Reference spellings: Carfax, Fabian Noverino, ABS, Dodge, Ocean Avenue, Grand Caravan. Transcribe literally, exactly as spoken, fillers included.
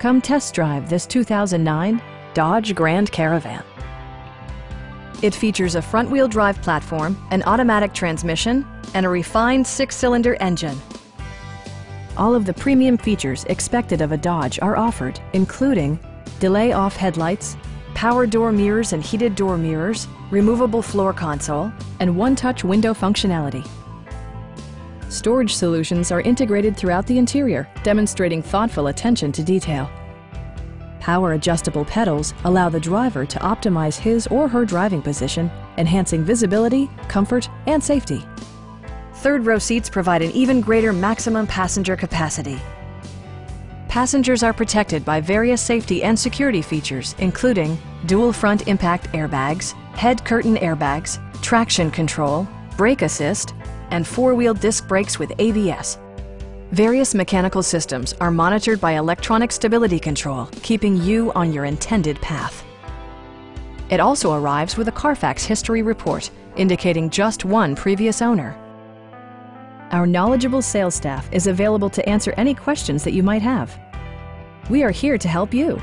Come test drive this two thousand nine Dodge Grand Caravan. It features a front-wheel drive platform, an automatic transmission, and a refined six-cylinder engine. All of the premium features expected of a Dodge are offered, including delay-off headlights, power door mirrors and heated door mirrors, removable floor console, and one-touch window functionality. Storage solutions are integrated throughout the interior, demonstrating thoughtful attention to detail. Power adjustable pedals allow the driver to optimize his or her driving position, enhancing visibility, comfort, and safety. Third row seats provide an even greater maximum passenger capacity. Passengers are protected by various safety and security features, including dual front impact airbags, head curtain airbags, traction control, brake assist, and four-wheel disc brakes with A B S. Various mechanical systems are monitored by electronic stability control, keeping you on your intended path. It also arrives with a Carfax history report, indicating just one previous owner. Our knowledgeable sales staff is available to answer any questions that you might have. We are here to help you.